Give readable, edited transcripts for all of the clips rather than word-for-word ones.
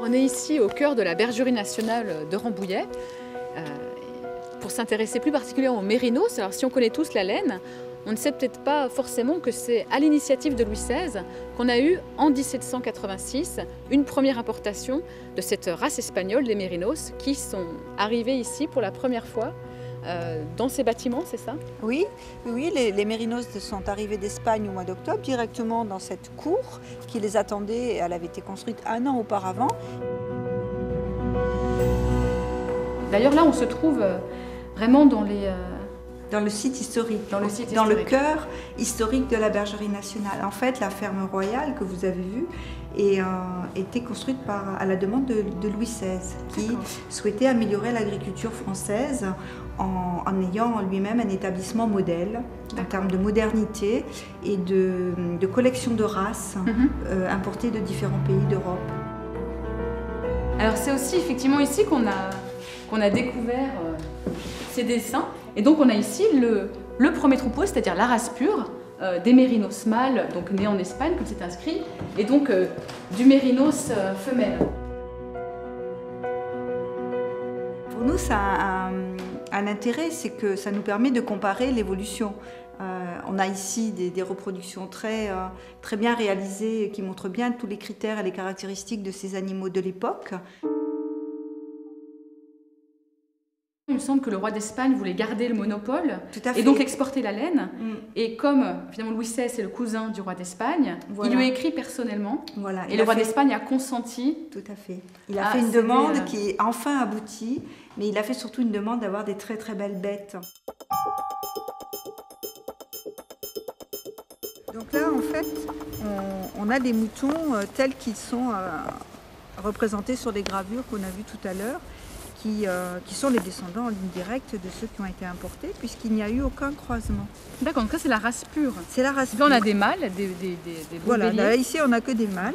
On est ici au cœur de la Bergerie Nationale de Rambouillet pour s'intéresser plus particulièrement aux mérinos. Alors si on connaît tous la laine, on ne sait peut-être pas forcément que c'est à l'initiative de Louis XVI qu'on a eu en 1786 une première importation de cette race espagnole, les mérinos, qui sont arrivés ici pour la première fois dans ces bâtiments, c'est ça? Oui, les mérinos sont arrivés d'Espagne au mois d'octobre, directement dans cette cour qui les attendait. Elle avait été construite un an auparavant. D'ailleurs là, on se trouve vraiment dans les... Dans le site historique, dans le cœur historique de la Bergerie Nationale. En fait, la ferme royale que vous avez vue a été construite à la demande de Louis XVI, qui souhaitait améliorer l'agriculture française en ayant lui-même un établissement modèle en termes de modernité et de collection de races importées de différents pays d'Europe. Alors c'est aussi effectivement ici qu'on a découvert ces dessins. Et donc on a ici le premier troupeau, c'est-à-dire la race pure des mérinos mâles, donc nés en Espagne, comme c'est inscrit, et donc du mérinos femelle. Pour nous, ça a un intérêt, c'est que ça nous permet de comparer l'évolution. On a ici des reproductions très bien réalisées qui montrent bien tous les critères et les caractéristiques de ces animaux de l'époque. Il me semble que le roi d'Espagne voulait garder le monopole et donc exporter la laine. Et comme finalement Louis XVI est le cousin du roi d'Espagne, il lui a écrit personnellement. Et le roi d'Espagne a consenti. Tout à fait. Il a fait une demande qui est enfin aboutie, mais il a fait surtout une demande d'avoir des très belles bêtes. Donc là, en fait, on a des moutons tels qu'ils sont représentés sur les gravures qu'on a vues tout à l'heure. Qui sont les descendants en ligne directe de ceux qui ont été importés, puisqu'il n'y a eu aucun croisement. D'accord, donc ça c'est la race pure. C'est la race pure. Là on a des mâles, des voilà, là, ici on n'a que des mâles.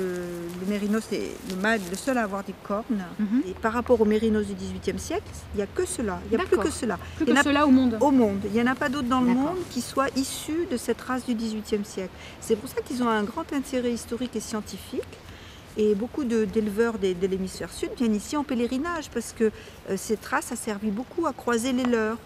Le mérinos, c'est le mâle, le seul à avoir des cornes. Et par rapport aux mérinos du XVIIIe siècle, il n'y a que cela, il n'y a plus que cela. Plus que cela au monde. Au monde, il n'y en a pas d'autres dans le monde qui soient issus de cette race du XVIIIe siècle. C'est pour ça qu'ils ont un grand intérêt historique et scientifique. Et beaucoup d'éleveurs de l'hémisphère sud viennent ici en pèlerinage parce que cette race a servi beaucoup à croiser les leurs.